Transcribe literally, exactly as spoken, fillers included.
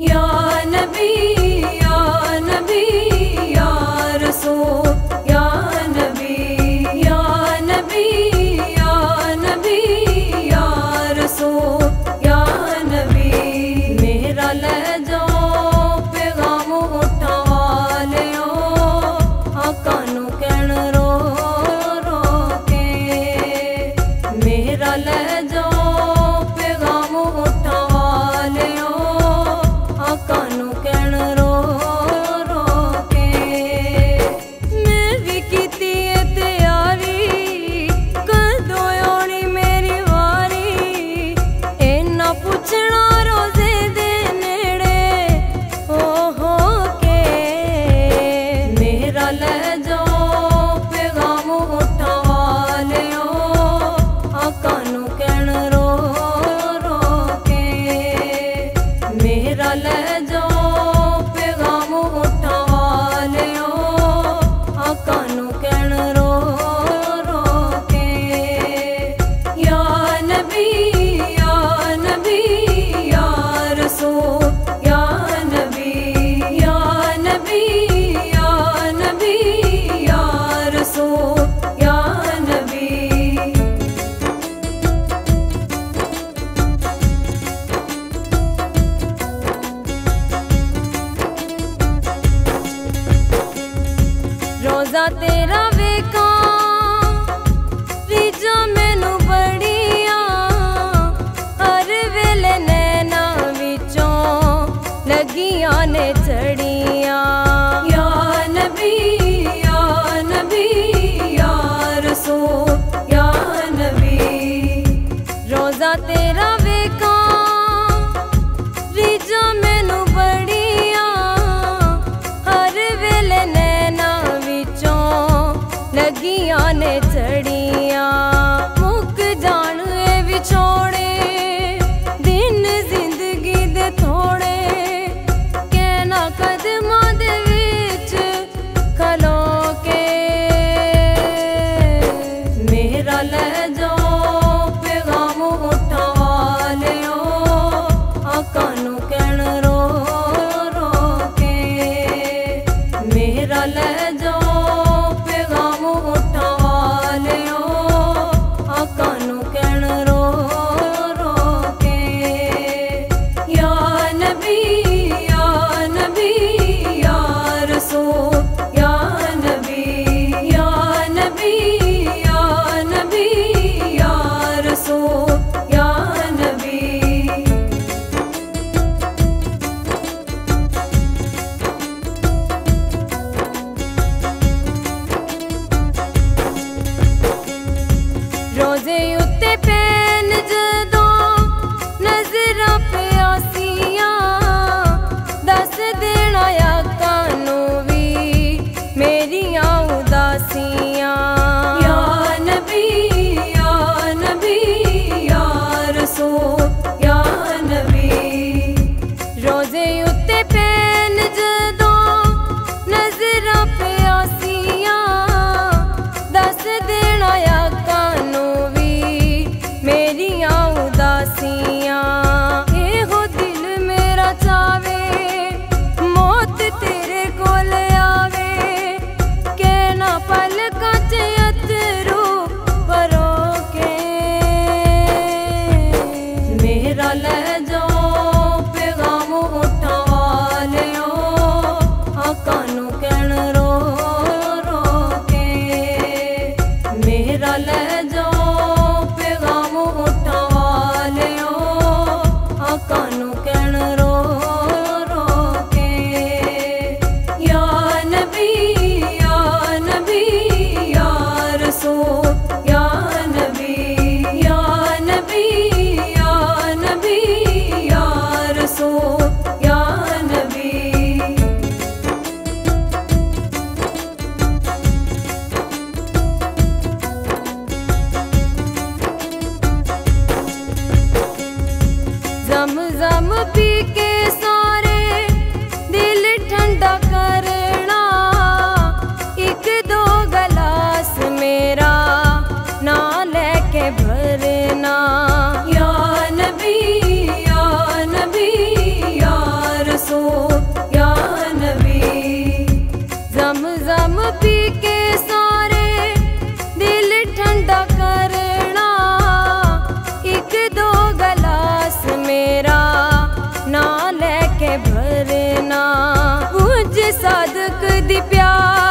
या नबी या नबी या रसूल या नबी या नबी या नबी या रसूल या नबी। मेरा लहजा पैगाम उठा लियो आका नू कहण रो रो के। मेरा लहजा पैगाम उठा लियो कानू कहण रो रो के। मैं भी कीती है तैयारी कदों आनी मेरी वारी। ए ना पुछना रोजे दे नेड़े हो हो के। मेरा लहजा पैगाम उठा लियो आका नू कहण रो रो के। मेरा लहजा पैगाम उठा लियो आका नू कहण रो रो के। या नबी या नबी या रसूल या नबी या नबी या नबी या रसूल या नबी। रोजा तेरा वेखा रीजा मैनू बड़िया। हर वेले नैना विचों लगिया ने चढ़िया। या नबी या नबी या रसूल या नबी। रोजा तेरा वेखा रीजा मैनू बड़िया। हर वेले नैना लगिया ने चढ़िया। मुक जान ए विछोड़े दिन जिंदगी दे थोड़े। कहना कदमां दे विच खलो के। मेरा लहजा पैगाम उठा लियो आका नू कहण रो रो के। मेरा लहजा कहण रो रो के। या नबी ना मुझ साधक दी प्यार।